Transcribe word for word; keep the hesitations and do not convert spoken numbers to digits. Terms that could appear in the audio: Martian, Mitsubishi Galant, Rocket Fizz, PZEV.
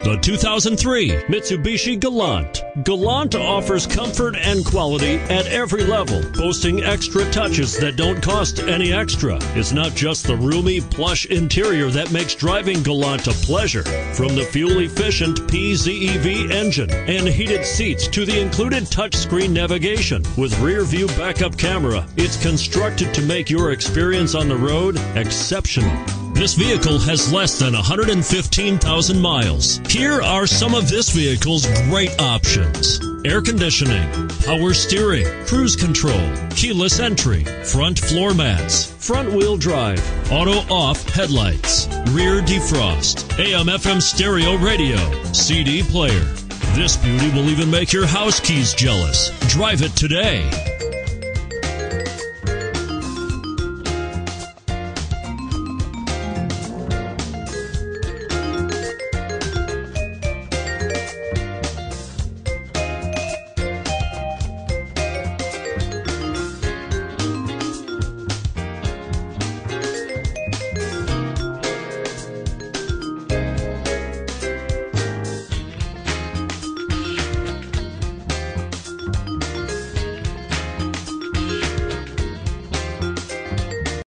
The two thousand three Mitsubishi Galant. Galant offers comfort and quality at every level, boasting extra touches that don't cost any extra. It's not just the roomy, plush interior that makes driving Galant a pleasure. From the fuel-efficient P Z E V engine and heated seats to the included touchscreen navigation with rear-view backup camera, it's constructed to make your experience on the road exceptional. This vehicle has less than one hundred fifteen thousand miles. Here are some of this vehicle's great options: air conditioning, power steering, cruise control, keyless entry, front floor mats, front wheel drive, auto off headlights, rear defrost, A M F M stereo radio, C D player. This beauty will even make your house keys jealous. Drive it today.